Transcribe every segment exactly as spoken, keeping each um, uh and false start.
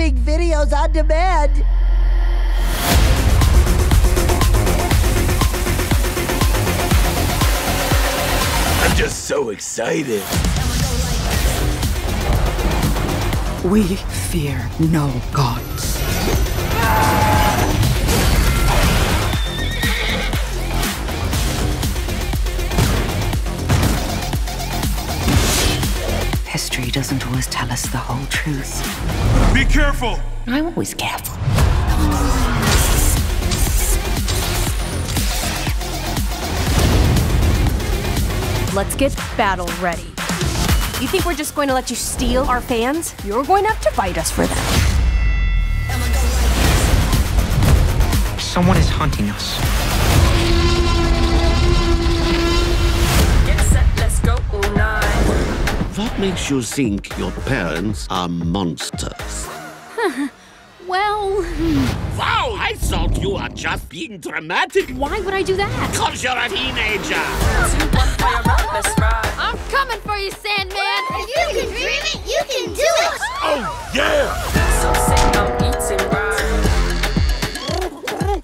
streaming videos on demand. I'm just so excited. We fear no gods. History doesn't always tell us the whole truth. Be careful! I'm always careful. Let's get battle ready. You think we're just going to let you steal our fans? You're going to have to fight us for them. Someone is hunting us. Get set, let's go. All night. What makes you think your parents are monsters? Well... Wow, I thought you were just being dramatic. Why would I do that? Because you're a teenager. I'm coming for you, Sandman. You can dream it, you can do it! Oh,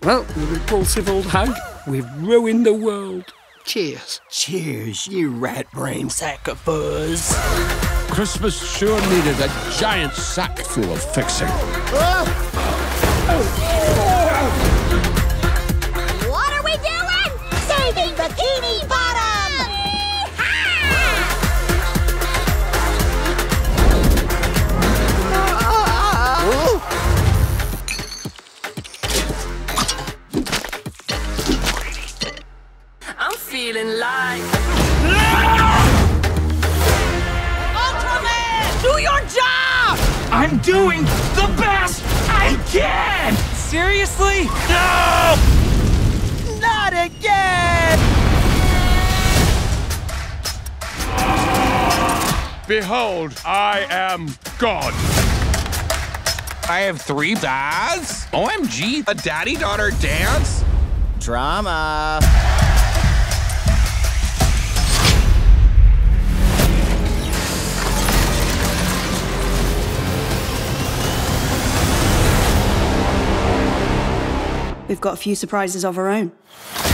yeah! Well, the repulsive old hag, we've ruined the world. Cheers. Cheers, you rat-brained sack of fuzz. Christmas sure needed a giant sack full of fixing. What are we doing? Saving Bikini Bottom! Feeling like Ultraman! Do your job! I'm doing the best I can! Seriously? No! Not again! Behold, I am God. I have three dads? O M G, a daddy-daughter dance? Drama. We've got a few surprises of our own.